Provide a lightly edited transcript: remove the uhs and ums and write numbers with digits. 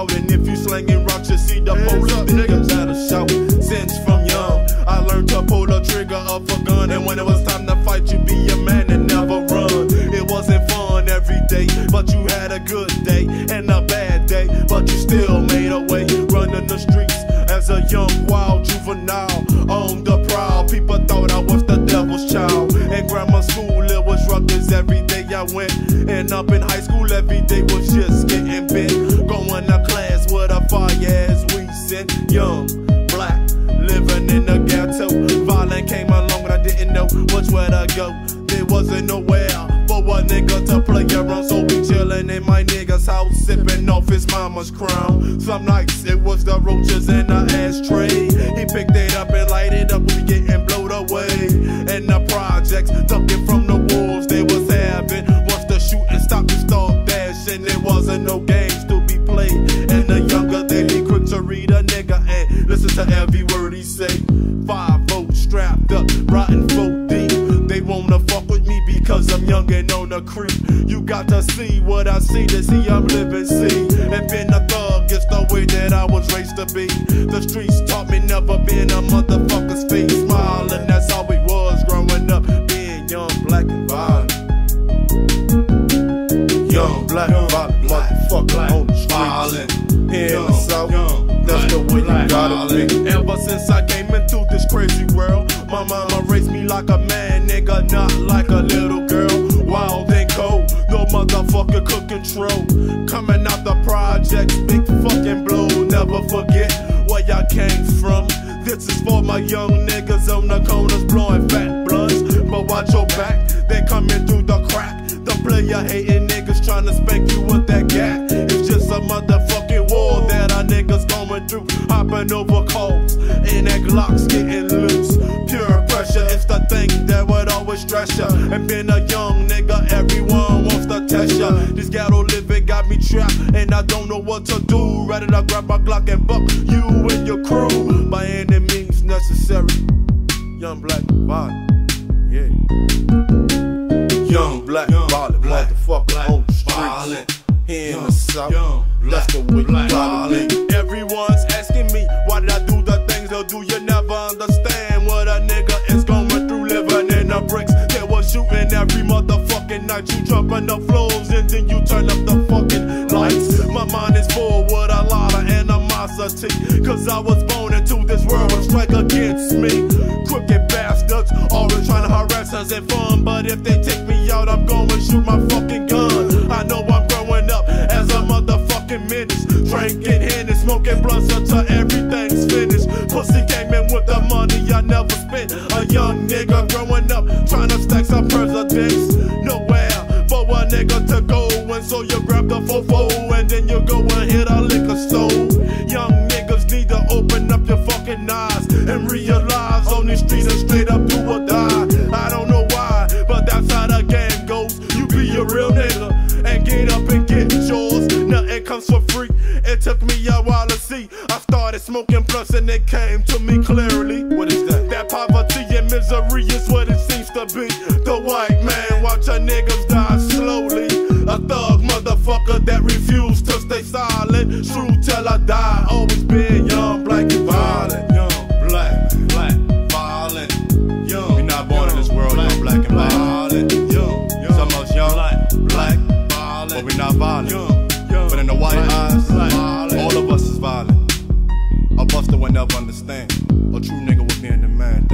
out. And if you slinging rocks, you see the police niggas that'll shout. Since from young, I learned to pull the trigger of a gun. And when it was time to fight, you be a man and never run. It wasn't fun every day, but you had a good day and a bad day, but you still made a way. Running the streets as a young, wild juvenile on the prowl. People thought I was the devil's child. In grammar school, it was ruckus every day I went. And up in high school, every day was just getting bent. Going to class with a fire-ass reason. Young, black, living in the ghetto. Violent came along, but I didn't know which way to go. There wasn't nowhere for a nigga to play around, so we chillin' in my nigga's house, sippin' off his mama's crown. Some nights it was the roaches in the ashtray. He picked it up and lighted up, we gettin' blowed away. In the projects, duckin' from the wolves they was having. Once the shooting stopped, and start dashing. There wasn't no games to be played. And the younger they be quick to read a nigga and listen to every word he say. 5-0 strapped up, rotten folk deep. They wanna fuck with me because I'm young and on the creep. You got to see what I see to see I'm living, see. And being a thug is the way that I was raised to be. The streets taught me never being a motherfucker's feet. Smiling, that's how we was growing up, being young, black and violent. Young, black, violent, motherfucker on the streets. In the South, that's the way you gotta be. Ever since I came into this crazy world, my mama raised me like a man, nigga, not like a little girl. Wild and cold, no motherfucker could control. Coming out the projects, big fucking blue. Never forget where y'all came from. This is for my young niggas on the corners blowing fat blunts. But watch your back, they coming through the crack. The player hating niggas trying to spank you with that gat. It's just a motherfucking war that our niggas going through. Hopping over calls and that Glock's getting loose. Pure pressure, it's the thing that would always stress ya. And being a young nigga, everyone wants to test ya. This ghetto living got me trapped, and I don't know what to do. Rather than grab my Glock and buck you and your crew. By any means necessary. Young black violent, yeah. Young black violent, motherfucker on the streets. Here in the South, that's the way you gotta be. Everyone's asking me, why did I do the things they'll do? You never understand what a nigga is going through living in the bricks. They were shooting every motherfucking night. You jumping the floors and then you turn up the fucking lights. My mind is full with a lot of animosity, cause I was born into this world and strike against me. Crooked bastards always trying to harass us and fun, but if they take me out, I'm going to shoot my fucking gun. I know I'm growing up as a motherfucking menace. Drinking Henny, smoking blunts until everything's finished. Pussy came in with the money I never spent. A young nigga growing up trying to stack some presidents. Nowhere for a nigga to go, and so you grab the fofo and then you go and hit a liquor store. Young niggas need to open up your fucking eyes and realize on these streets is straight up do or die. I don't know why, but that's how the game goes. You be a real nigga and get up and get yours. Nothing comes for free. It took me a while to see. I started smoking blunts and it came to me clearly. What is that? That poverty and misery is what it seems to be. The white man watch a niggas die slowly. A thug motherfucker that refused to stay silent. True till I die. Always been young, black and violent. Young, black, black, violent. Young, you're not born in this world, young, black and violent. Young, some of us young, black, violent, but we're not violent. But in the white eyes, all of us is violent. A buster would never understand. A true nigga would be in the man.